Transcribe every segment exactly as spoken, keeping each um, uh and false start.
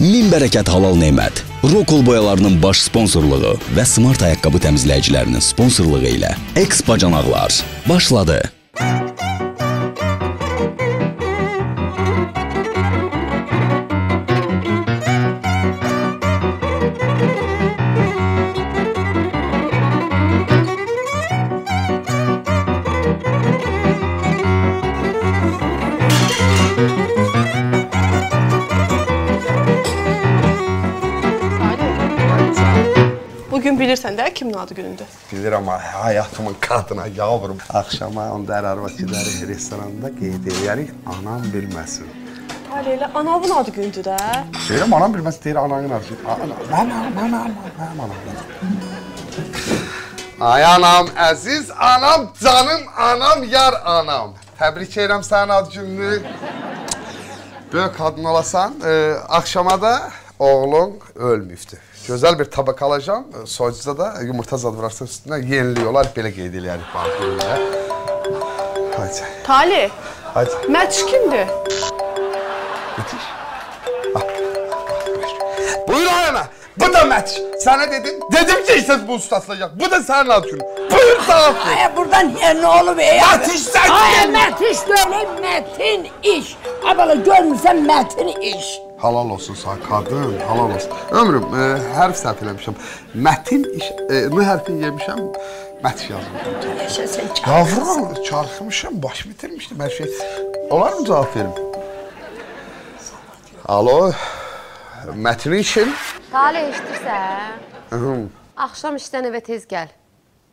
Min bərəkət halal neymət, Rokol boyalarının baş sponsorluğu və smart ayaqqabı təmizləyicilərinin sponsorluğu ilə Eks Bacanaqlar başladı. Bilirsən də kimin adı günündür? Bilirəm, hayatımın qadına yavrum. Axşama onda ərarvakıları restoranda qeyd edərik, anam bilməsin. Hələ elə anamın adı günündür də. Deyirəm, anam bilməsin, deyir anamın adı günündür. Anam, anam, anam, anam. Ay anam, əziz anam, canım anam, yar anam. Təbrik edirəm sənin adı gününü. Böyük qadın olasan, axşama da oğlun ölmübdür. Gözəl bir tabak alacağım, soyucuda da yumurta zad vurarsan üstündən yeniliyorlar, belə qeyd eləyərik banklarında. Taleh, Metiş kimdir? Metiş? Buyur ayana, bu da Metiş. Sənə dedim, dedim ki işte bu ustasılacaq, bu da sənin adın. Buyur dağıtın. Ay, buradan nə olub ey abi? Metiş sən! Ay, Metiş böyle Metin iş. Abala görmürsən Metin iş. Halal olsun sağ kadın, halal olsun. Ömrüm, hərf səhv eləmişəm. Mətin hərfini yemişəm, Metiş yazmışam. Tələşə sən çarxımışsın. Yavrum, çarxımışam, baş bitirmişdim hər şey. Olar mı cavab verim? Alo, Metin için? Taleh işdirsən. Axşam işdən evə tez gəl.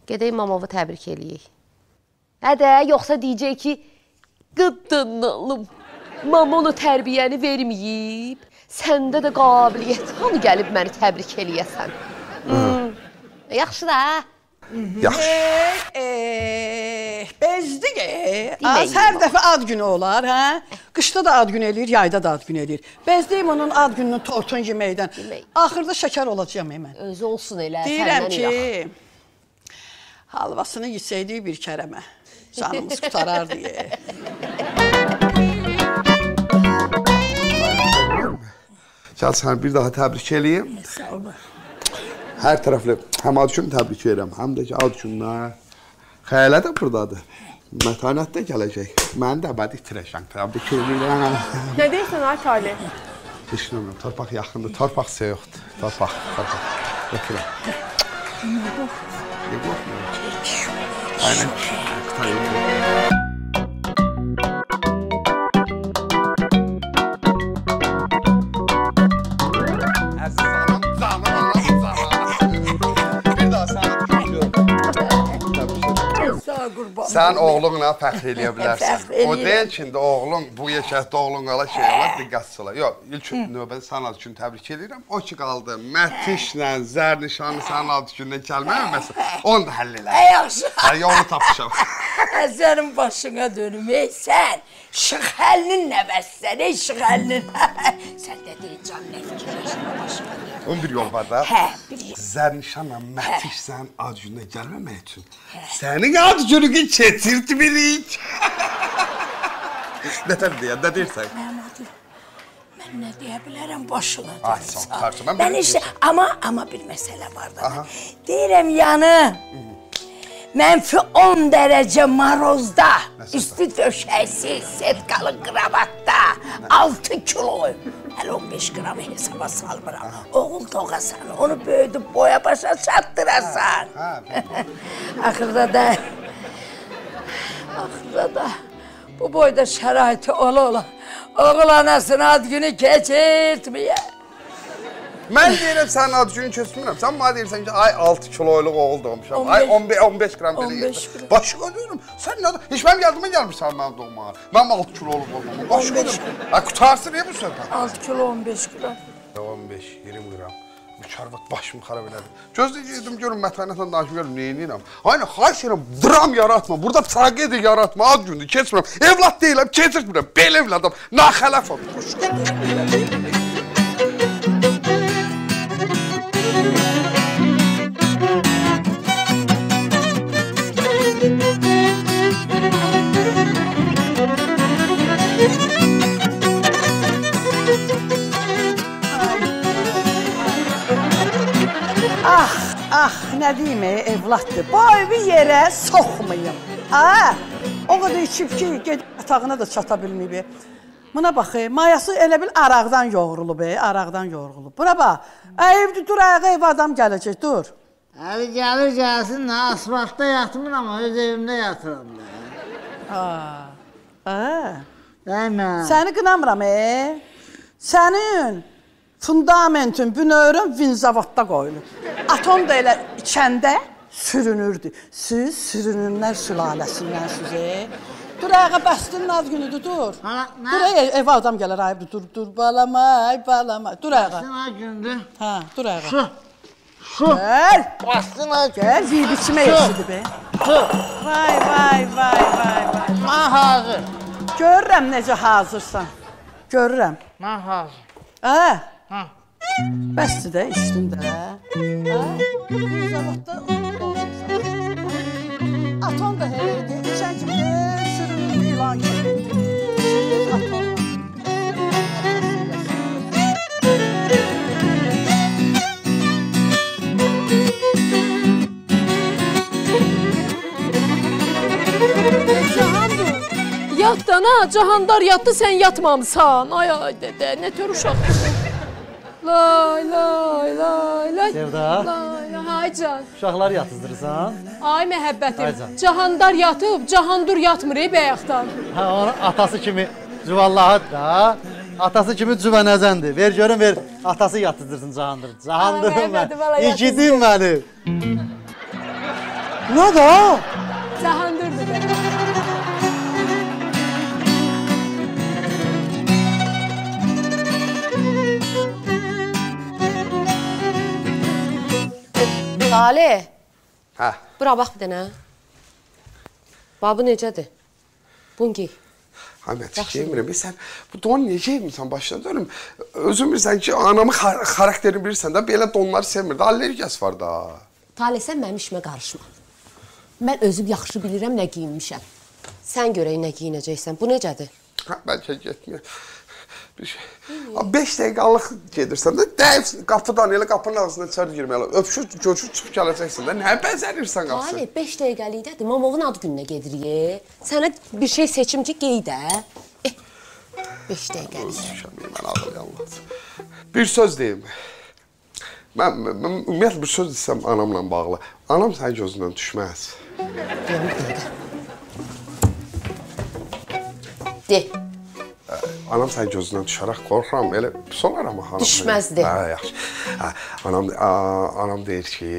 Gedəyim mamovu təbrik eləyik. Hədə, yoxsa deyəcək ki, qıddınalım. Mama ona tərbiyəni verməyib, səndə də qabiliyyət hanı gəlib məni təbrik eləyəsən. Yaxşı da. Yaxşı. Bəsti ki, hər dəfə ad günü olar, hə? Qışda da ad günü eləyir, yayda da ad günü eləyir. Bəstiyim onun ad gününün tortun yeməkdən. Axırda şəkər olacaq mən. Özü olsun elə, səndən ilə. Deyirəm ki, halvasını yesəydik bir kərəmə. Canımız qutarardı. Gəl səni bir daha təbrik eləyim. Sağ olun. Hər tərəfli həm ad üçün təbrik edirəm, həm də ki, ad üçünlər. Xəyələ də buradadır. Mətanət də gələcək. Məni də əbədi itirəcəm, təbrik edirəm. Nə deyirsən, ay Taleh? Heç nömrəm, torpaq yaxındır, torpaq seyoxdur. Torpaq, torpaq. Götürəm. Nə qox? Nə qox? Aynen. Qıtayım. Sən oğlunla fəxr eləyə bilərsən. O deyil ki, oğlun, bu yeşəkdə oğlun qala şey olar, diqqətsiz olar. Yox, ilk növbədə sənin adı üçün təbrik edirəm. O ki qaldı, Metişlə, Zərnişanı sənin adı günlə gəlməyəm, məsələn, onu da həll eləyəm. Ey yaxşı. Sən yolunu tapışam. Əzərin başına dönüm, ey sən, şıxəlinin nəvəzsən, ey şıxəlinin. Sən də deyəcəm, nə fikirləşmə başına dönüm. Onun bir yol var da, Zərnişanla Metiş sən ad gününə gəlməmək üçün sənin ad gününü keçirt birik. Nətər deyən, nə deyirsən? Mənim adım, mən nə deyə bilərəm, başına deyirsən. Mən işte, amma bir məsələ var da, deyirəm yanı, mənfi on dərəcə marozda, üstü döşəksiz, setkalı qravatda, altı kiloyum. Hələ on beş qramı hesaba salmıram. Oğul doğasan, onu böyüdüb boya başa çatdırasan. Axırda da, axırda da bu boyda şəraiti ola ola, oğul anasını ad günü keçirtməyə. Mən deyirəm, sənin ad günü keçirmirəm. Sən mənə deyirsən ki, ay altı kiloyluq oğul doğmuşam, ay on beş qram belə yedim. Başı qoyuyorum, sən nə adı? Heç mənim yardıma gəlmirsən mənim doğmağa. Mənim altı kiloyluq olmam, başı qoyuyorum. Qutarsın, niyə bu söhbət? altı kilo on beş qram. on beş iyirmi qram. Bu çarvat başımı xarab elədi. Gözləyirdim, görürüm, mətanətlə danışım, görürüm, neyinləyirəm. Aynə, xayiş edirəm, dram yaratma, burada tragediya yaratma, ad günü keçirmirəm. Evlad deyiləm, keçirmirəm, belə evladam, naxələfəm. Ah, ah, nə deyim ey evladdır, boy bir yerə soxmayın. Aa, o qədər içib ki, gec yatağına da çata bilməyib. Buna baxı, mayası elə bil araqdan yoğrulub, araqdan yoğrulub. Buna bax, evdir, dur, ayağı ev adam gələcək, dur. Əli gəlir gəlsin, asfaltda yatmıram, öz evimdə yatıram. Aa, aa. Səni qınamıram, e. Sənin fundamentin, bünövrün vinzavatda qoyulur. Atom da elə içəndə sürünürdü. Siz sürününlər sülaləsindən sizə. Dur, ayağa, bəstinin az günüdür, dur. Dur, evə adam gələr, ayıbdır, dur, dur, balama, ay, balama. Dur, ayağa. Bəstinin az günüdür. Hə, dur, ayağa. Su, su. Gəl, bəstinin az günüdür. Gəl, yiyib içmə eşidir, be. Su. Vay, vay, vay, vay, vay. Mən hazır. Görürəm necə hazırsan. Görürəm. Mən hazır. Ə? Hə. Bəsti də, içdin də. Hə? Zavodda olmuşsan. Atom da hələ idi, içən kimi də. İlan kimi. Biz atomlar. Cahandur, yat da nə? Cahandar yatdı, sən yatmamsan. Ay, ay, dədə, nə tör uşaqdır. Lay, lay, lay, lay. Sevda. Lay, hay can. Uşaqlar yatızdırırsan. Ay, məhəbbətim. Cahandar yatıb, Cahandur yatmır, ey bəyəxtan. Hə, onun atası kimi cüvallahıdır da. Atası kimi cüvənəzəndir. Ver, görün, ver. Atası yatızdırsın Cahandur. Cahandırım mən. İkidim mənim. Nə də? Cahandurdur mənim. Taleh, bura bax bir dənə. Babı necədir? Bunu giy. Ahmet, giymirəm. Sən bu donu necə giymirsən başına dönüm? Özün bilirsən ki, anamın xarakterini bilirsən də, belə donları sevmir. Allergiyası var da. Taleh, sən mənim işimə qarışma. Mən özüm yaxşı bilirəm nə giyinmişəm. Sən görək nə giyinəcəksən. Bu necədir? Bəlkə getmir. Beş dəqiqalıq gedirsən də, qapıdan elə qapının ağzından içəri girməli, öpüşür, görüşür, çıxıb gələcəksən də, nə bəzərirsən qapısı? Taleh, beş dəqiqəlikdədir, mamovun ad gününə gedirik. Sənə bir şey seçim ki, qey də. Eh, beş dəqiqəlik. Bir söz deyim. Mən ümumiyyətlə bir söz desəm anamla bağlı. Anam sənin gözündən düşməz. Deyəm, deyəm. Deyəm. Anam sən gözündən düşərək qorxuram, elə pis olar amma anam... Düşməzdir. Hə, yaxşı. Anam deyir ki...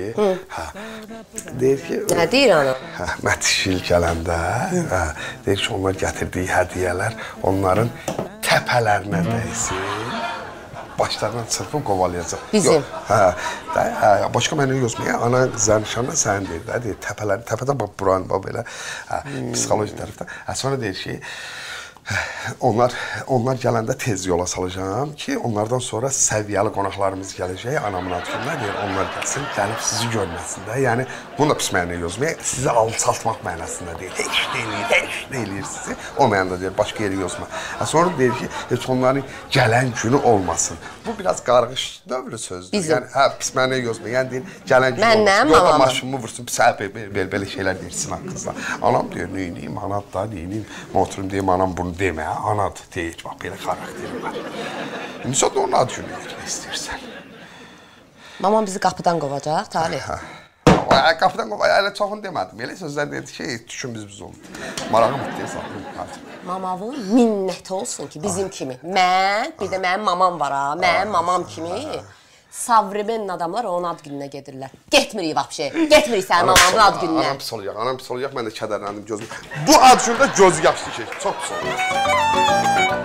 Deyir ki... Nə deyir anam? Metiş il gələndə, deyir ki, onlar gətirdiyi hədiyələr onların təpələrinə dəysin. Başlarından çırpıb qovalayacaq. Bizim? Hə, başqa mənim gözməyəm, ana Zərnişanla sən deyir də, deyir, təpələrin, təpədən bax, buranın, bax, belə, psixoloji tərəfdən. Sonra deyir ki... Onlar gələndə tez yola salacağım ki, onlardan sonra səviyyəli qonaqlarımız gələcək, anamın adına deyir, onlar gəlsin, gəlib sizi görməsində, yəni bunu da pis mənə yozmayaq, sizi alçaltmaq mənəsində deyir, heç deyilir, heç deyilir sizi, o mənəndə deyir, başqa yeri yozma. Sonra deyir ki, heç onların gələn günü olmasın. Bu, biraz qarğış növlü sözdür. Bizim? Hə, pis mənə yozmayaq, yəni deyir, gələn günü olmasın. Mənnəm, anamın. Yola maşımı vursun, pis əb, belə şeylər deyirsin haqqızla. Anam deyir, neyiniyim, anad da, neyiniyim, motorum deyim, anam bunu demə, anadır, deyir, bax, belə xarakterim var. İnsan da onun ad günü yerlə istəyirsən. Maman bizi qapıdan qovacaq, Taleh. Qapıdan qovacaq, elə çoxunu demədim. Elə sözlər deyir ki, tükümüz biz oldu. Marağım deyir. Mamavın minnət olsun ki, bizim kimi. Mən, bir də mənim mamam var ha, mənim mamam kimi. Savrimin adamlar onun ad gününə gedirlər. Getmirik vapşe, getmirik sənin anamın ad gününə. Anam pis olacaq, anam pis olacaq, mən də kədərləndim gözüm. Bu ad günündə gözü yapışdı ki, çox pis olacaq.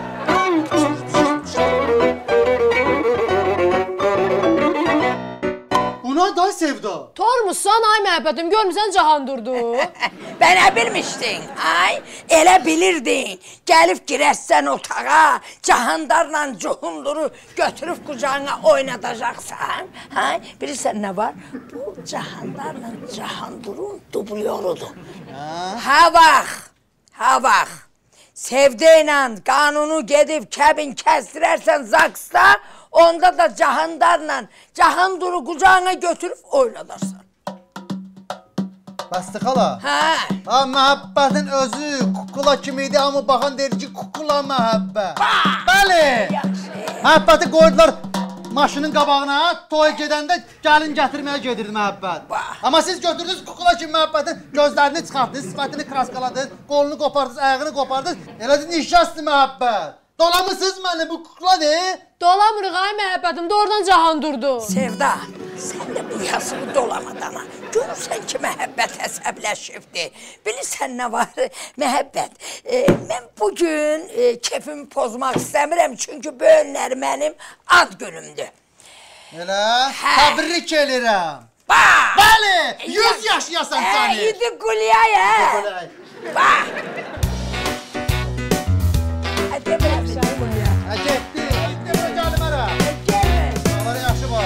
Ona da Sevda. Tormuşsan, ay məhəbbətim, görmüsən Cahandurdu. Bənə bilmişdin, ay, elə bilirdin. Gəlib girəsən otağa, Cahandarla Cuhunduru götürüb qucağına oynadacaqsan. Bilirsən nə var? Bu, Cahandarla Cahandurun dublyorudur. Hə vaxt, hə vaxt. Sevda ilə qanunu gedib kəbin kəstirərsən Zaksda, Onda da Cahandarla Cahanduru kucağına götürüp oynadarsan. Bəsti xala. Hə. Ha, məhəbbətin özü kukula kimi idi, amma baxan deyir ki, kukula məhəbbət. Bəli. Məhəbbəti qoydular maşının qabağına, toy gedəndə gəlin gətirməyə gedirdi məhəbbət. Amma siz götürdünüz kukula kimi məhəbbətin gözlərini çıxartdınız, sifətini kraskaladınız, qolunu qopardınız, ayağını qopardınız. Eləcə nişastı məhəbbət. Dolamısınız məni, bu kukla deyil. Dolamırıq ay məhəbbətim, doğrudan Cahan durdu. Sevda, sən də bu yasını dolamadana. Görürsən ki, məhəbbət əsəbləşibdir. Bilirsən nə var? Məhəbbət, e, mən bugün e, kefimi pozmaq istəmirəm, çünki bu önlər mənim ad günümdür. Elə? Hə. Təbrik elirəm. Bax! Bəli, yüz yaşayasan səni. Hə, idi quliyay, hə? Bax! Getdi, getdi bura gəlmərəm. Gəlmə. Onlara yaxşı var.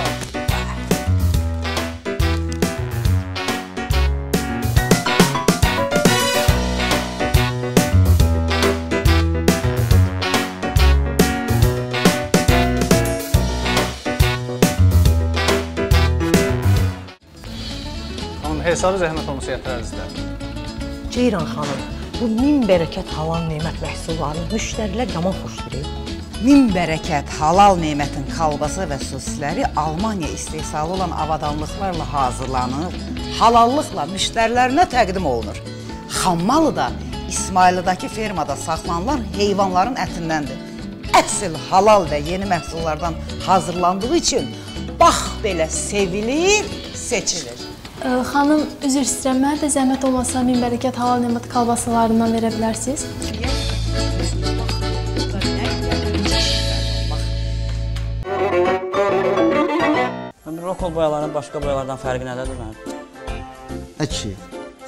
Xanım, hesabı zəhmət olmasa gətirərsizlər. Ceyran xanım, bu min bərəkət halal neymət məhsullarını müştərilər yaman xoşlayır. Min bərəkət halal neymətin kalbası və sosisləri Almanya istehsalı olan avadanlıqlarla hazırlanır, halallıqla müştərilərinə təqdim olunur. Xammalı da İsmailidəki fermada saxlanılan heyvanların ətindəndir. Əsl halal və yeni məhsullardan hazırlandığı üçün bax belə sevilir, seçilir. Ə, xanım, üzr istəyirəm, mənə də zəhmət olmasa min bərəkət halal neymət kalbasalarından verə bilərsiniz? Rokol boyalarının başqa boyalardan fərqi nədədir mənim? Əki,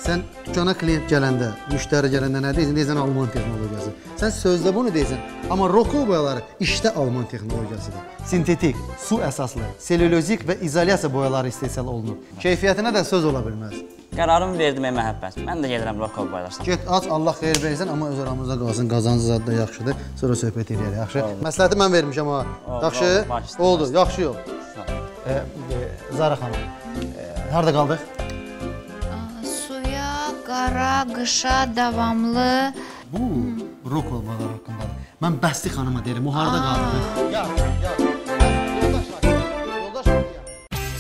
sən dükkana klient gələndə, müştəri gələndə nə deyirsən? Deyirsən Alman texnologiyası. Sən sözdə bunu deyirsən, amma rokol boyaları işdə Alman texnologiyasıdır. Sintetik, su əsaslı, selülozik və izolyasiya boyaları istehsal olunur. Keyfiyyətinə də söz ola bilməz. Qərarımı verdim ey məhəbbət, mən də gedirəm rokol boyalarına. Get, aç, Allah xeyir versin, amma öz aramızda qalsın, qazancı zad da yaxşıdır, sonra söhbət edəyək, yaxşı. Məsləhəti mən vermişəm ha, yaxşı, oldu, yaxşı yox. Zara xanım, harada qaldıq? Suya, qara, qışa, davamlı. Bu, rokol boyaları haqqındadır. Mən Bəsti xanıma derim, o harada qaldıq? Yar, yar, yoldaş var, yoldaş.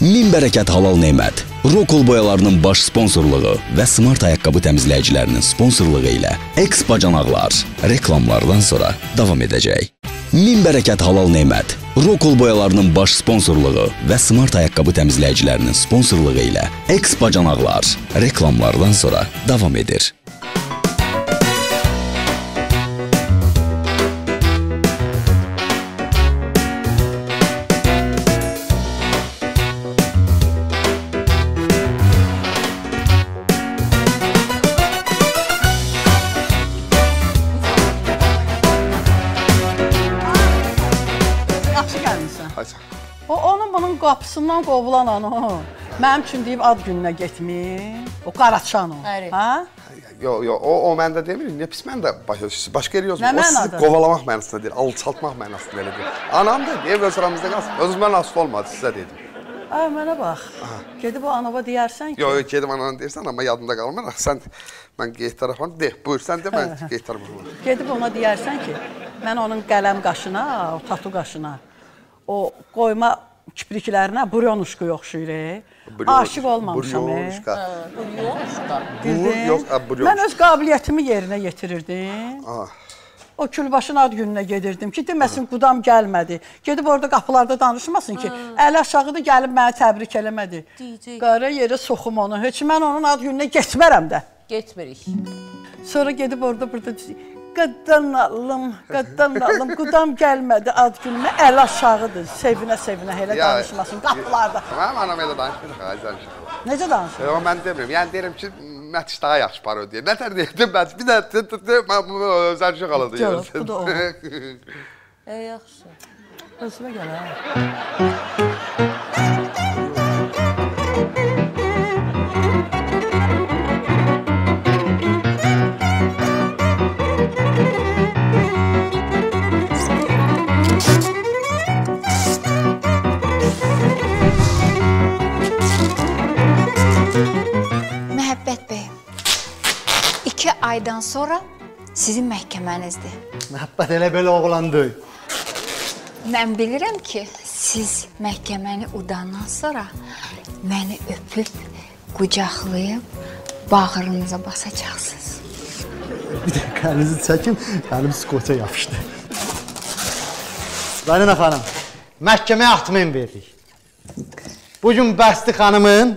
Min bərəkət halal neymət. Rokol boyalarının baş sponsorluğu və smart ayaqqabı təmizləyicilərinin sponsorluğu ilə Eks Bacanaqlar reklamlardan sonra davam edəcək. Min bərəkət halal neymət. Rokol boyalarının baş sponsorluğu və smart ayaqqabı təmizləyicilərinin sponsorluğu ilə Eks Bacanaqlar reklamlardan sonra davam edir. Qapısından qovulan onu, mənim üçün deyib ad gününə getmir, o qaraçan o. Ha? Yo, yo, o, o məndə demir, niyə pis məndə başa düşürsünüz, başqa yeri yozmur. O sizi qovalamaq mənasında deyil, alçaltmaq mənasında elə deyil. Anam da deyil, öz aramızda qalsın, özüm mən asıl olmadı, sizə dedim. Ay, mənə bax, gedib o anova deyərsən ki... Yo, yo, gedib anana deyirsən, amma yadında qalmır, sən, mən qeyt tarafını deyil, buyur, sən deyil, mən qeyt tarafını. Gedib ona deyərsən ki, mən onun qələm qaşına, o tatu qaşına, o qoyma kipriklərinə buryonuşku yoxşuyur, aşıq olmamışam. Buryonuşka. Buryonuşka. Bildin, mən öz qabiliyyətimi yerinə yetirirdim. O külbaşın ad gününə gedirdim ki, deməsin, qudam gəlmədi. Gedib orada qapılarda danışmasın ki, əl aşağıda gəlib məni təbrik eləmədi. Qara yerə soxum onu, heç mən onun ad gününə getmərəm də. Getmirik. Sonra gedib orada burada... Qadan alım, qadan alım, qudam gəlmədi ad gününə, əl aşağıdır, sevinə-sevinə, elə danışmasın, qapılarda. Mənim anam elə danışmırıq, ay Zərnişan. Necə danışmırıq? Yox, mən demirəm, yəni deyirəm ki, Metiş daha yaxşı para ödəyir. Nətər deyirdim, Metiş, bir də Zərnişan qaladı. Yox, bu da olur. Ey, yaxşı. Özümə gəl, hə? Thank you. aydan sonra sizin məhkəmənizdir. Məhəbbət elə belə oğlandı. Mən bilirəm ki, siz məhkəməni udandan sonra məni öpüb, qucaqlayıb, bağırınıza basacaqsınız. Bir dakika, elinizi çəkin, əlim skoça yapışdı. Zərnişan xanım, məhkəməyə atmayın verdik. Bugün Bəsti xanımın,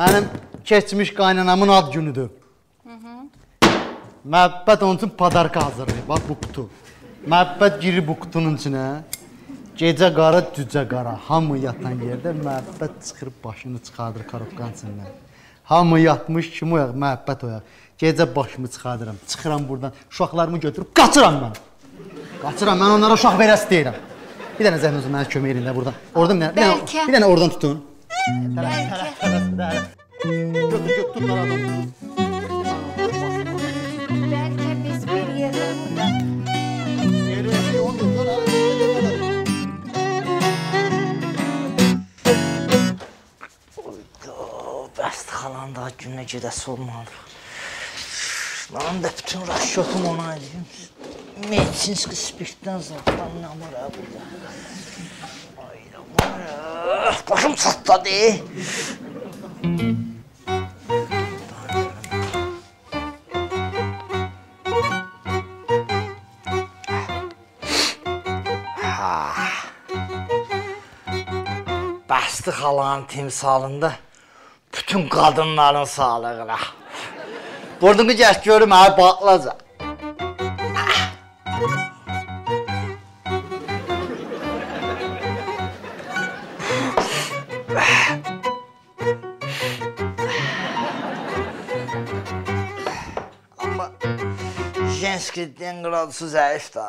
mənim keçmiş qaynanamın ad günüdür. Məhəbbət onun üçün padarka hazırlayır, bax bu kutu. Məhəbbət girir bu kutunun içinə, gecə qara, cücə qara, hamı yatan yerdə Məhəbbət çıxır, başını çıxardır karofkanın içindən. Hamı yatmış, kim oyaq? Məhəbbət oyaq. Gecə başımı çıxardıram, çıxıram buradan, uşaqlarımı götürüb qaçıram mən. Qaçıram, mən onlara uşaq verəsi deyirəm. Bir dənə zəhmət olsun, mənə kömək edin də buradan. Oradan bir dənə, bir dənə oradan tutun. Bəlkə. Götür, götür, tut aradan. Bəlkə biz bir yerlə buradan. Yerlə, onu tutun, aradan. Bəsti xalanın daha günlə gedəsi olmalıdır. Mənim də bütün raşyotum ona edəyim. Medisinski spirtdən zaten nə var ha burada? Ay, nə var ha? Başım çatladı. Bəsti xalanın timsalında bütün kadınların sağlığına. Burnumu gəl görüm, ha, bağlayacaq. Amma jenski dengradusu zayıf da.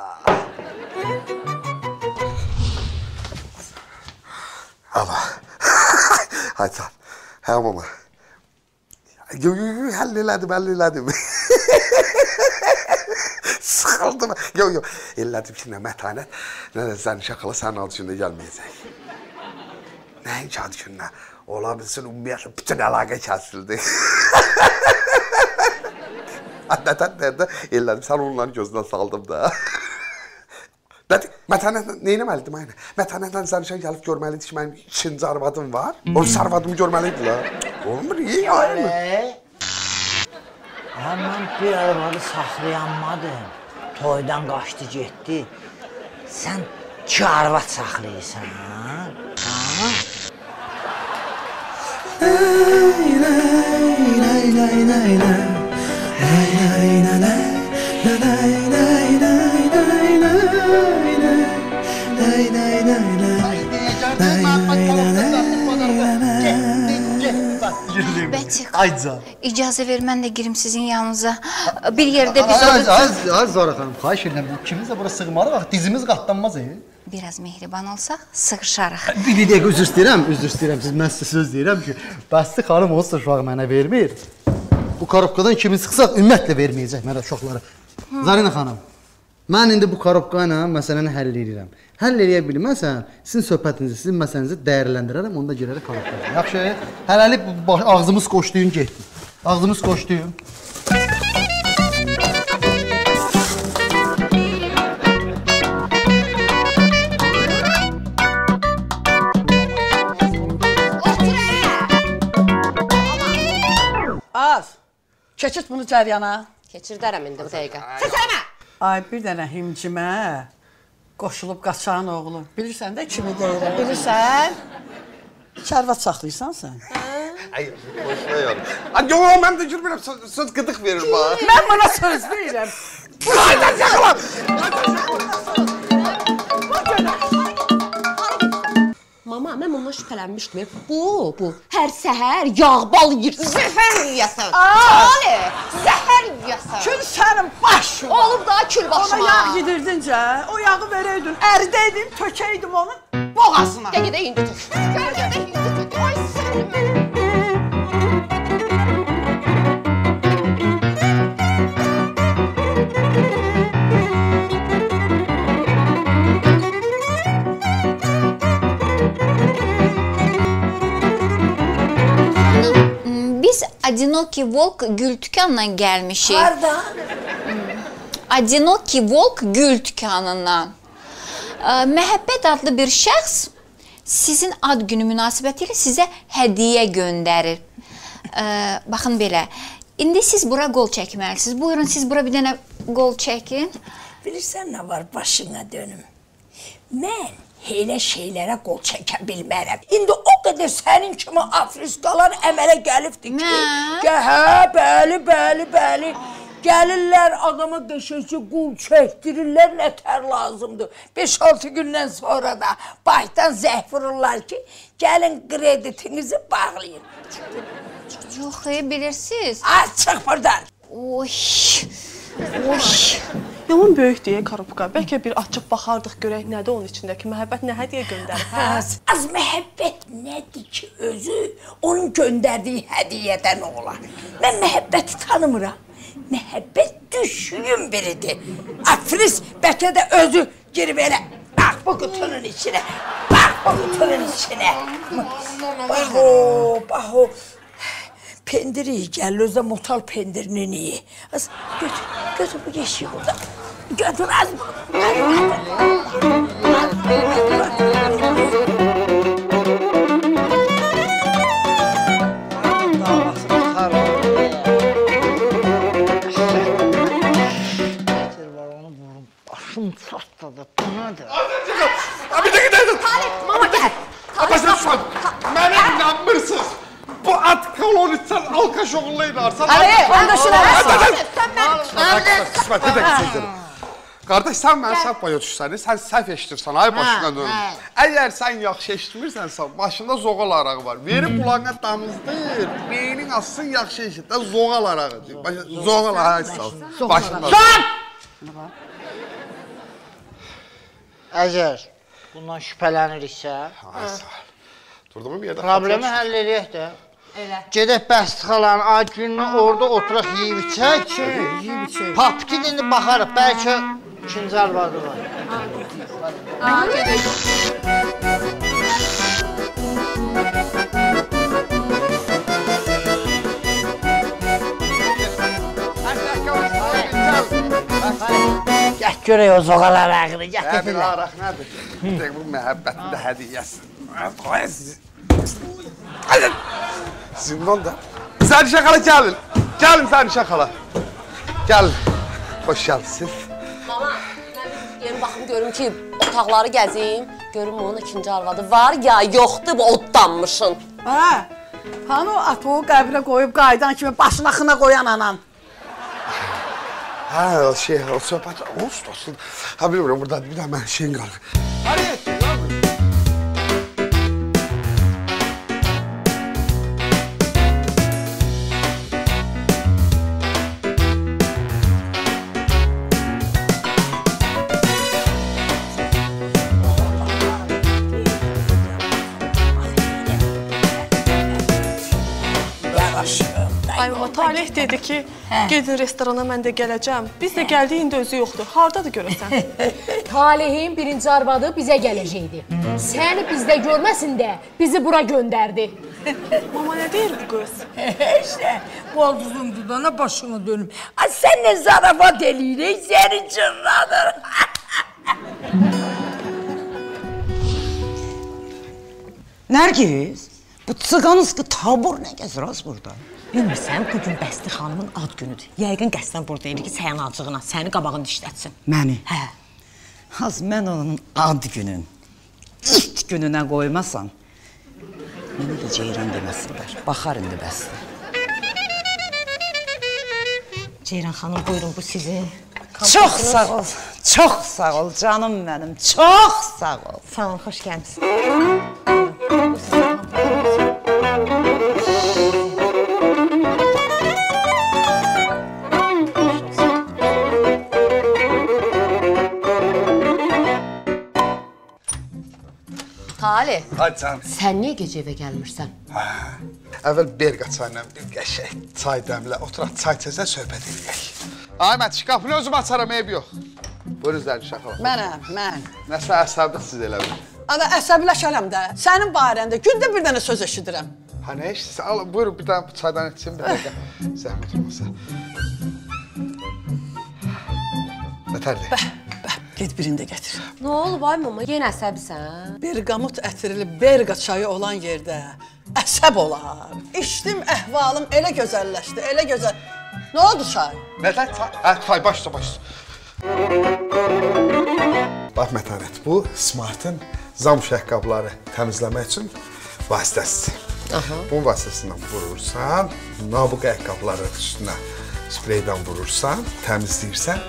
Ama, haydi. Hə, mama. Yox, yox, həll elədim, həll elədim. Sıxıldım. Yox, yox, elədim ki, nə Mətanət, nə də Zərnişan xala sənin ad gününə gəlməyəcək. Nəinki ad gününə? Ola bilsin, ümumiyyətlə, bütün əlaqə kəsildi. Adətən nədə elədim, sən onların gözündən saldım da. Dədik, Mətanətlə neynəməlidim aynə? Mətanətlə Zərnişan gəlib görməliydi ki, mənim ikinci arvadım var. Onun sarvadımı görməliydi la. Olmur, iyi aynə. Mən bir arvadı saxlayanmadım. Toydan qaçdı, getdi. Sən iki arvad saxlayırsan, ha? Lay, lay, lay, lay, lay, lay, lay, lay, lay, lay, lay, lay. Ayca, icazə ver, mən də girim sizin yanınıza. Bir yerdə biz olursunuz. Az Zara xanım, xayiş edəm, ikimiz də bura sığmarıq, dizimiz qatlanmaz. Biraz mehriban olsaq, sığışarıq. Bir dəqiq üzr istəyirəm, üzr istəyirəm, mən sizə söz deyirəm ki, Bəsti xanım olsa şuaq mənə vermir. Bu karobkadan kimi sıxsaq, ümumiyyətlə verməyəcək mənə şoqları. Zara xanım, mən indi bu karobkayla məsələni həll edirəm. Həll eləyə bilməsəm, sizin söhbətinizi, sizin məsələnizi dəyərləndirərəm, onu da girərək qalıqlarım. Yaxşı, hələli ağzımız qoşduyun, getdim. Ağzımız qoşduyun. Az, keçirt bunu cəryana. Keçir dərəm indi bu dəqiqə. Səsələmə! Ay, bir dənə himcimə qoşulub qaçağın oğlu. Bilirsən də kimi deyirəm, bilirsən? Çərvat saxlayırsan sən? Ay, qoşulayam. Yox, mən də görmürəm, söz qıdıq verir bana. Mən bana söz verirəm. Qaydan yaxılam! Mama, mən ondan şübhələnmişdim. Bu, bu, hər səhər yağ bal yiyir. Zəhər yiyəsən. Taleh, zəhər yiyəsən. Kül sənin başına. Olub daha kül başına. Ona yağ yedirdincə, o yağı verəydin, ərdəydin, tökəydin onun boğazına. Gəl gedək, indi tök. Gəl gedək, indi tök. Ay, sənin mənim. Одинокий Volk gül dükkanından gelmişik. Harda? Одинокий Volk gül dükkanından. Məhəbbət adlı bir şəxs sizin ad günü münasibətiyle sizə hediye gönderir. Baxın belə. İndi siz bura qol çəkməlisiniz. Buyurun, siz bura bir dənə qol çəkin. Bilirsən nə var? Başına dönüm. Mən elə şeylərə qol çəkə bilmərəm. İndi o qədər sənin kimi afriskalar əmələ gəlibdir ki, hə, bəli, bəli, bəli. Gəlirlər, adama beşinci qul çəkdirirlər, nətər lazımdır. beş altı gündən sonra da baydan zəhv vururlar ki, gəlin kreditinizi bağlayın. Yox, bilirsiniz. Az çıx buradan. Oy, oy. Yolun böyük deyə karubka. Bəlkə bir açıb baxardıq görək nədir onun içindəki. Məhəbbət nə hədiyə göndərir? Az məhəbbət nədir ki özü onun göndərdiyi hədiyədən olar. Mən məhəbbəti tanımıram. Məhəbbət düşüyün biridir. Afris bəlkə də özü girib elə. Bax bu qutunun içinə. Bax bu qutunun içinə. Bax o, bax o. Pendiri gəl, özə motal pendirini niyə? Az götür, götür bu yeşiyi burada. Götür az. Başım çatladı, bunadır. Bir dakika, bir dakika. Taleh, mama gəl. Başına düşmə. Mənə inanmırsınız. Bu at kolonitsen alkaş oğullayın arsan... Araya, onda şuna versin. Sen ben... Bir dakika sözlerim. Kardeş, sen ben səhv paya düşürsən, sen səhv eşitirsən, ay başına dönün. Eğer sen yaxşı eşitmirsənsən, başında zoğal arağı var. Verin bulağına damızdır, beynin asın yaxşı eşitdən zoğal arağı. Zoğal arağı sağ. Başında... Son! Əgər bundan şübhələniriksə... Ay sağ. Problemi həll edək də. Gedək Bəsti xalanın ad gününü orada oturaq yiyib içək ki, pap gid indi baxarıq, bəlkə ikinci arvadı var. Hadi gedək. Gəl görək o zoğalar ağrını, gəl edirlər. Həmin araq nədir? Bir dəqiq bu məhəbbətin də hədiyəsidir. Qoyun sizi. Hadi. Zindan da. Zərnişan xala gəlin. Gəlin Zərnişan xala. Gəlin. Hoş gəlsin. Mama, mən yerim baxım görüm ki, otaqları gəzim. Görüm onun ikinci arvadı var ya yoxdur bu oddanmışın. Bana, hani o atı o qəbirə qoyub qaydan kimi başına xına qoyan anan. Hə, o şey, o söhbət olsun, olsun. Hə, bilmirəm, buradan bir daha mən şeyin qalır. Hadi. Taleh dedi ki, gedin restorana, mən də gələcəm. Biz də gəldik, indi özü yoxdur. Haradadır görəsən? Talehin birinci arvadı bizə gələcəkdi. Səni bizdə görməsin də, bizi bura göndərdi. Mama, nə deyir bu qız? İşte, baldızın dudana başına dönüm. Sən nə zarafat eləyirək, səni cırladır. Nergis, bu tıqanız ki, tabur nə gəzir az burada? Bilmirsən, bugün Bəsti xanımın ad günüdür. Yəqin qəsdən burada edir ki, sənin acığına, səni qabağını dişlətsin. Məni? Hə. Az mən onun ad günün, ilk gününə qoymasam, məni də Ceyran deməsinlər. Baxar indi Bəsti. Ceyran xanım, buyurun, bu sizin. Çox sağ ol, çox sağ ol canım mənim, çox sağ ol. Sağ olun, xoş gəlmişsiniz. Taleh, sən niyə gecə evə gəlmirsən? Əvvəl bir qaçanəm, qəşək, çay dəmlə, oturaq, çay tezə söhbət edək. Ahmet, qapını özüm açaram, eyb yox. Buyurun, Zərnişan xala. Mənəm, mən. Nəsə əsəbdə siz elə bilir. Ana əsəbləşərəm də, sənin barəndə gündə bir dənə söz eşidirəm. Ha nə eşitsin? Al, buyur bir dənə çaydan içsin, bir dəqiqə. Zəhmət olmasa. Bətərdir. Bəh, bəh, ged birini də gətir. Nə olub ay mama, yenə əsəbisən? Bir qamut ətirli berqa çayı olan yerdə əsəb olar. İçdim, əhvalım elə gözəlləşdi, elə gözəl. Nə oldu çay? Nətən çay? Hə, çay, başla, başla. Bax, Mətanət, bu, Smart'ın zam şəhqabları təmizləmək üçün vasitəsidir. Bunun vasitəsindən vurursan, nabıq əhqabların üstünə spreydən vurursan, təmizləyirsən.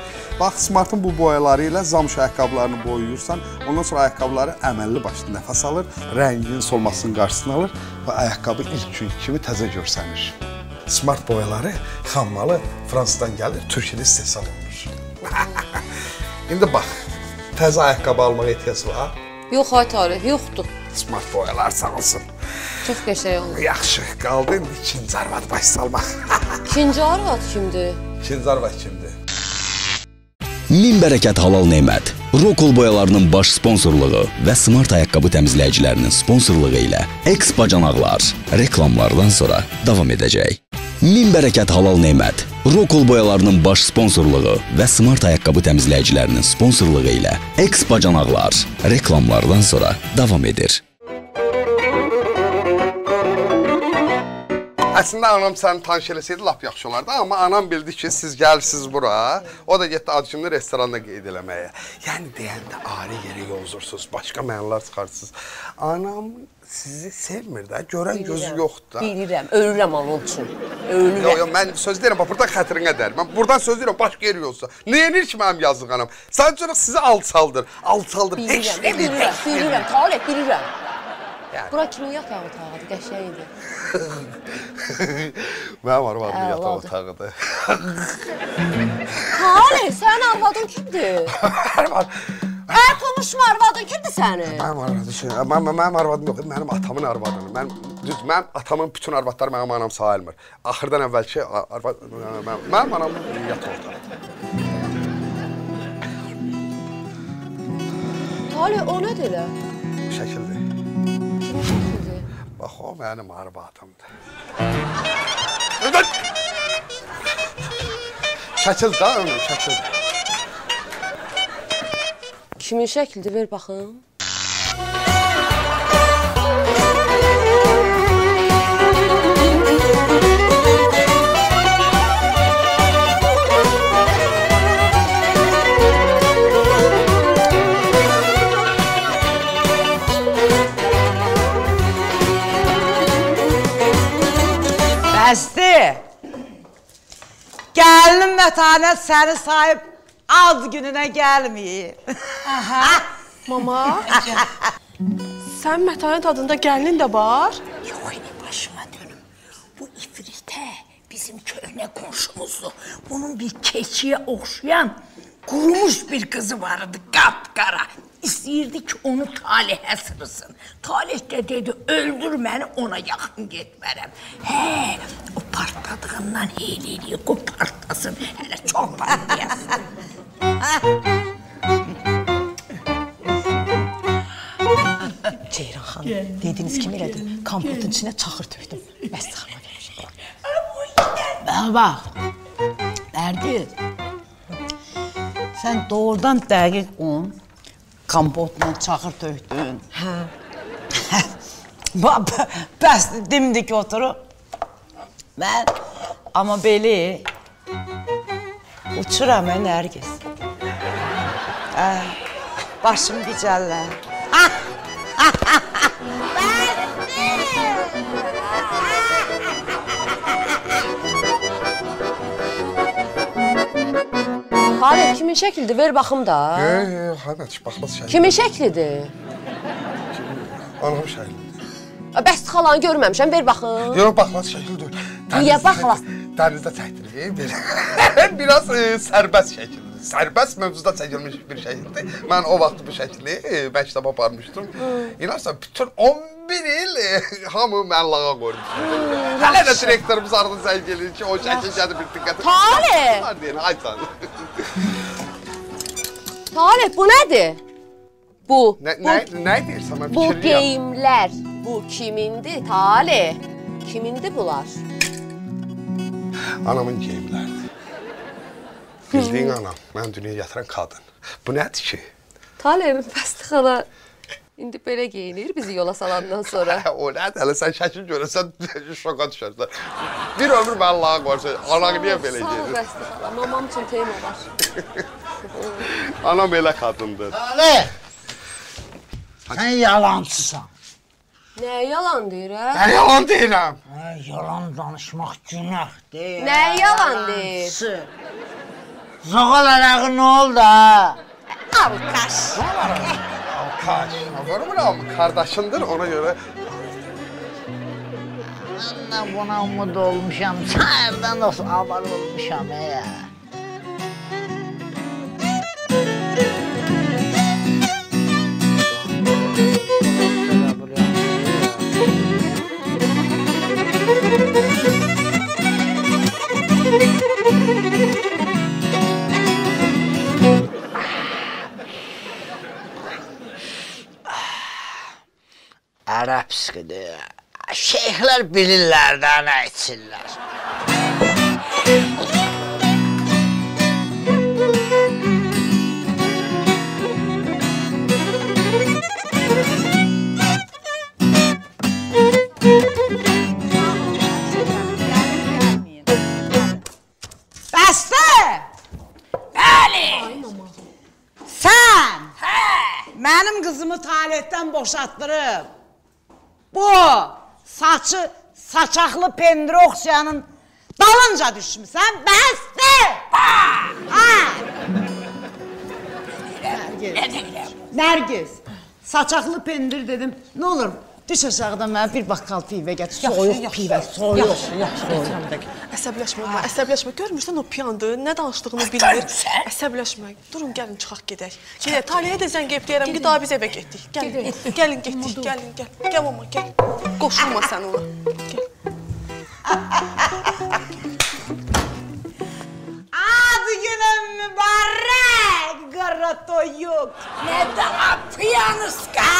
Bax, Smart'ın bu boyaları ilə zam şəhqablarını boyuyursan, ondan sonra əhqabları əməlli başlı nəfəs alır, rənginin solmasının qarşısını alır və əhqabı ilk gün kimi təzə görsənir. Smart boyaları xammalı Fransızdan gəlir, Türkiyədə istehsal olunur. İndi bax. Təzə ayaqqabı almaq ehtiyac var? Yox, ay Taleh, yoxdur. Smart boyalar sağ olsun. Çox qəşəng oldu. Yaxşı, qaldı indi ikinci arvad baş salmaq. İkinci arvad kimdir? İkinci arvad kimdir? Min bərəkət halal neymət. Rokol boyalarının baş sponsorluğu və Smart ayaqqabı təmizləyicilərinin sponsorluğu ilə Eks Bacanaqlar reklamlardan sonra davam edəcək. Min bərəkət halal neymət. Rokol boyalarının baş sponsorluğu və Smart ayaqqabı təmizləyicilərinin sponsorluğu ilə Eks Bacanaqlar reklamlardan sonra davam edir. Əslində, anam səni tanış eləsəydi, lap yaxşı olardı. Amma anam bildi ki, siz gəlirsiniz bura, o da getdi acımlı restoranda qeyd eləməyə. Yəni, deyəndə, ari yerə yozursunuz, başqa mənalar çıxarsınız. Anam... Sizi sevmir də, görən gözü yoxdur da. Bilirəm, ölürəm onun üçün, ölürəm. Yox, yox, mən söz deyirəm, bax, buradan xətrinə dəyir. Mən buradan söz deyirəm, başqa yer yoxsa. Neyinir ki, mənim yazıq anam? Sən üçün sizi alçaldır, alçaldır. Bilirəm, bilirəm, bilirəm, Taleh, bilirəm. Bura kimin yatağı otağıdır, qəşəyidir. Mənim arvadımın yatağı otağıdır. Taleh, sən arvadın kimdir? Arvad. Əl konuşma, arvadın kimdir səni? Mənim arvadım yox, mənim atamın arvadını. Düz, mənim atamın bütün arvadları mənim anam sayılmır. Axırdan əvvəlki arvad... Mənim anam yat orada. Taleh, o nədir elə? Şəkildir. Kimin şəkildir? Bax, o mənim arvadımdır. Şəkildir, ha ömrüm, şəkildir. Kimin şəkildir? Ver baxın. Bəsti! Gəlinim Mətanət səni sahib az gününə gəlməyib. Mama, sən Mətanət adında gəlinin də var? Yox, elə başıma dönüm. Bu ifritə bizim köhnə qonşumuzdur. Bunun bir keçiyə oxşayan, qurumuş bir qızı vardı, qapqara. İstəyirdi ki, onu Talehə sırsın. Taleh də dedi, öldür məni, ona yaxın getmərəm. Hə, o partladığından heyl eləyir, o partlasın, hələ çox partlayasın. Ceyran xanım, dediyiniz kimi elədi, kompotun içinə çaxır tökdüm. Bəsti xanıma verəcəm. Bax, Bərdi, sən doğrudan dəqiq on, kompotla çaxır tökdün. Bəsti dimdik oturub. Mən, amma belə... Uçuram, mən Nergis. Başım gicəllən. Bəsti! Taleh, kimin şəklidir? Ver baxım da. Yox, yox, Ahmet, baxmaz şəklidir. Kimin şəklidir? Anam şəklidir. Bəsti xalanı görməmişəm, ver baxım. Yox, baxmaz şəklidir. Niyə baxlasın? Dənizdə çəkdirib, biraz sərbəst şəkildir. Sərbəst mövzuda çəkilmiş bir şəkildir. Mən o vaxt bu şəkili məktəbə aparmışdım. İnanırsan, bütün on bir il hamı məllağa qoymuşum. Hələ də direktorumuz arada zəng eləyir ki, o şəkil gəlir bir diqqəti. Taleh! Taleh, bu nədir? Bu. Ne, bu, ne, nedir sana bu geyimler. Bu kimindi Taleh? Kimindi bunlar? Anamın geyimlerdi. Bildiğin anam, ben dünyaya yatıran kadın. Bu nedir ki? Taleh'in Bəsti xala indi belə geyinir bizi yola salandan sonra. O nədir? Hələ sən şəkil görürsən, şoka düşərsən. Bir ömür mən Allah'a qoyarsan, anam niyə belə geyinir? Sağ ol Bəsti xala, mamam üçün tema var. Anam elə kadındır. Taleh! Sən yalancısan. Nə yalan deyirəm? Nə yalan deyirəm? Hə, yalan danışmaq günah deyil. Nə yalan deyir? Zoğal ələği nə oldu ha? Alkaş. Alkaş. Görmür abi, kardeşindir ona göre. Ben de buna umut olmuşam, sahibden de abal olmuşam ya. Ərəb sıxıdır. Şeyhlər bilirlər də nə içirlər. Bəsti! Bəli! Sən! Hə! Mənim qızımı Talehdən boşatdırıb. Bu saçı saçaklı pendroksiyanın dalınca düşmüsən, Bəsti! Ha! Ha! Nergis, Nergis, saçaklı pendir dedim. Ne olur, düş aşağıda mənə bir bakkal pivə gətir. Soyuq pivə, soyuq. Əsəbləşmə, əsəbləşmə. Görmürsən o piyandır, nə danışdığını bilmir. Əsəbləşmə. Durun, gəlin, çıxaq gedək. Gedək, Taleyə də zəng edib deyirəm ki, daha biz evə getdik. Gəlin, gəlin, getdik, gəlin, gəl. Gəl mama, gəl. Qoşulma sən ona. Gəl. Adı günün mübarək, qara toyuq. Nə daha piyanıska?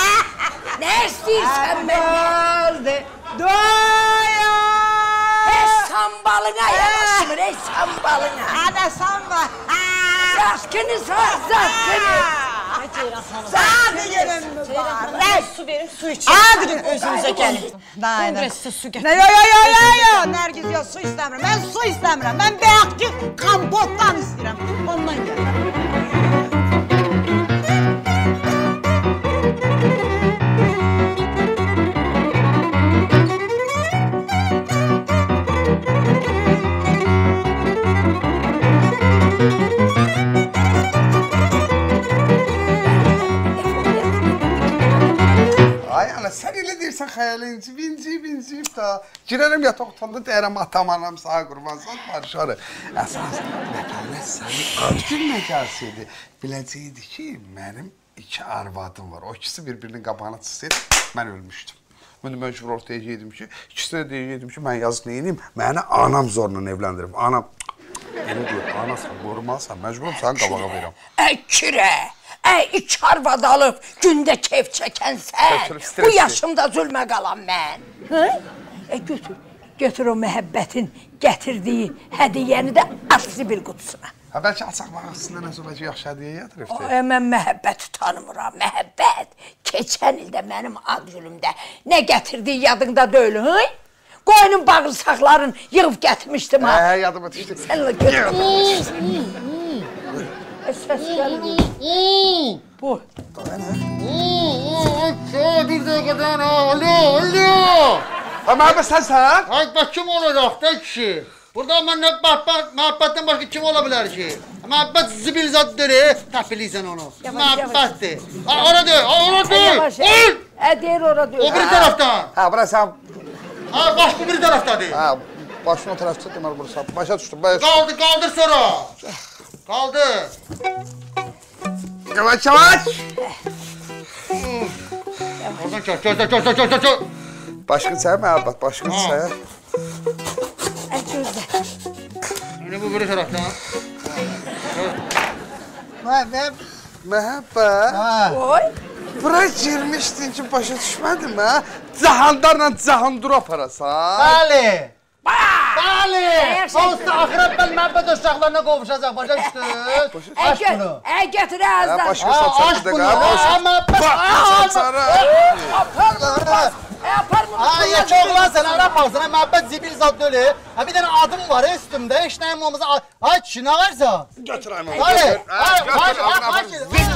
Ne istiyorsun benden? Doya! Ey sambalına yanaşmır, ey sambalına! Hadi sambal! Zaskını sor, zaskını! Zaskını gelin mübarek! Su verin, su için. Hadi gün özünüze gelin. Kongresi su getirin. Yo yo yo yo yo! Nergis yo, su istemiyorum. Ben su istemiyorum. Ben beyakçı kampottan istiyorum. Ondan gelin. Sən elə deyirsən xəyəlin içi, inciyib, inciyib da. Girərəm yataq otağında, deyərəm atam, anam sağa qurbansan, barışarım. Əsas, Mətanət sənin örgün məkası idi. Biləcəkdi ki, mənim iki arvadım var. O ikisi bir-birinin qabağına çıxsaydı, mən ölmüşdüm. Bunu məcbur ortaya deyirdim ki, ikisinə deyirdim ki, mən yazıq neyiniyim, mənə anam zorla evləndirim. Anam, elə deyir, anasan, qorumazsan, məcburum səni qabağa verirəm. Əkirə! Ey iki arvad alıb, gündə keyf çəkən sən, bu yaşımda zülmə qalan mən. E, götür, götür o məhəbbətin gətirdiyi hədiyəni də at zibil qutusuna. Ha, bəlkə açaqmaq arasında nəsə olacaq, yaxşı hədiyə yatırıbdır. E, mən məhəbbəti tanımıram, məhəbbət. Keçən ildə mənim ad günümdə nə gətirdiyi yadında deyil, hıy? Qoyunun bağırsaqlarını yığıb gətirmişdim, ha? Hə, yadıma düşdük. Sənlə götür. Səs gəlir. Bu. Bir dəqiqədən alo, alo. Məhəbbət sənsən? Məhəbbət kim olacaq da kişi? Burada məhəbbətdən başqa kim ola bilər ki? Məhəbbət zibilzaddır, təpiliysən onu. Məhəbbətdir. Ora döy, ora döy. Deyir, ora döy. O biri tərəfdən. Hə, bura sən... Hə, baş bu biri tərəfdədir. Hə, başın o tərəfdə deməli burası. Başa düşdüm, başa düşdüm. Qaldır, qaldır sonra. Kaldı. Yavaş yavaş. Oradan çöz, çöz, çöz, çöz, çöz, çöz. Başkın sen mi abi? Başkın sen. El çözde. Öyle bu böyle taraftan. Mehmet. Mehmet. Oy. Buraya girmişdin ki, başa düşmədim ha? Cahandarla Cahanduru aparasan. Bəli. Bəli. Olsun, axırat bəli Məhəbbət uşaqlarına qovuşacaq, başa düşdün? Aç bunu. Əy, gətir əzdən. Başqa saçarıdır qara. Aç bunu. Bax, saçarı. Apar bunu. Ha, yek oğlan sen Arap ağzına Məhəbbət zibil zat dölü. Ha bir tane adım var üstümde. Hiç neyim olmasa. Ay kişi ne varsa. Götür ayımı. Hadi. Hadi. Hadi. Hadi. Hadi.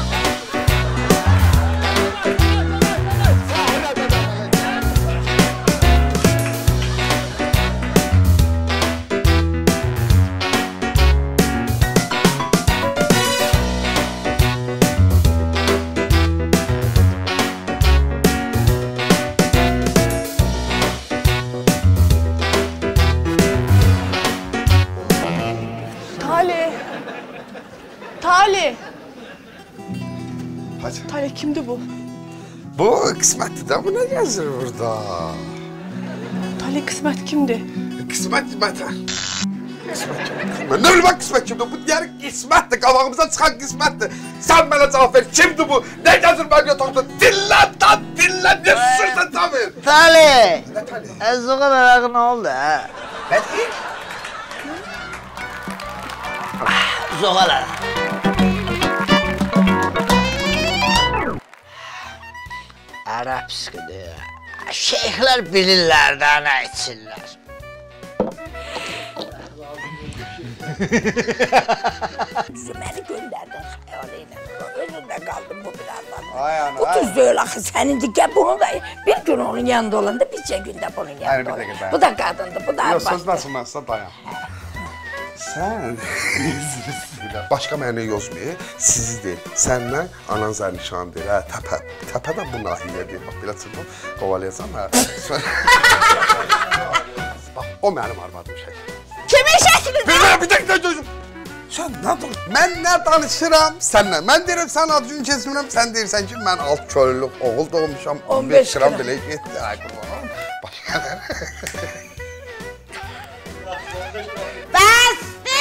Taleh! Hadi. Taleh kimdi bu? Bu Kısmet'ti de, bu ne yazır burada? Taleh Kısmet kimdi? Kısmet Kısmet'e. Kısmet kimdi? Ne bilmem Kısmet kimdi? Bu diğer Kısmet'ti, kavağımızdan çıkan Kısmet'ti. Sen bana cevap ver, kimdi bu? Ne yazır ben yatağımda? Dinlen lan, dinlen! Ne sürsen Tamir! Taleh! Ne Taleh? Az o kadar ağır ne oldu ha? Ben ilk... Zoğalar! Arap sıkıdır. Şeyhler bilirler daha ne içsinler. Beni gönderdin hayaliyle. Önünde kaldım bu birazdan. Ay ana. Bu tuzlu öyle akı senin dike bunu da... Bir gün onun yanında olan da birce günde bunun yanında olan. Bu da kadındı, bu da arbaştı. Yok söz nasıl varsa dayan. Sen başka mene yozmuyor, sizi değil. Senden anan Zərnişan değil ha, tepe. Tepe de bu nahiye değil. Bak biraz bunu kovalayasam ha. Bak o benim arvadığım şey. Kimin şeysiniz lan? Bir dakika gözüm. Sen ne dur? Ben ne tanışıram seninle? Ben derim sen adını kesmirəm, sen dersen ki ben alt köylük oğul doğmuşam. on beş gram bile yetti. Ay kurban oğlum. Başka ne? Bəsti!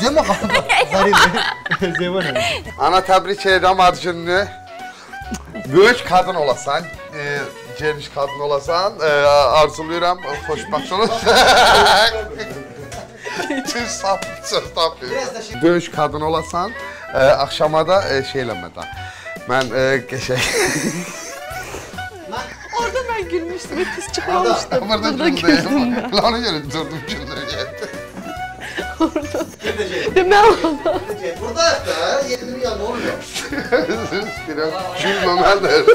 Zeman xanım. Zarif, Zeman xanım. Ana təbrik edirəm adcınını. Böyük kadın olasan, e, geniş kadın olasan, e, arzuluyuram, xoşbaxt olun. Söz tap, söz tap. Böyük kadın olasan, e, akşama da e, şey eləmə da. Mən qəşək... E, orada ben gülmüştüm ve pis çıkarmıştım. Burada güldüm ben. Lan onu görün, durdum güldüm. Orada. Ne oldu? Burada da yedim ya, ne oluyor? Gülmemelidir.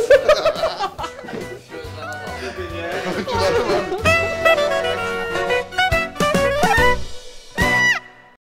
Şuradan alalım.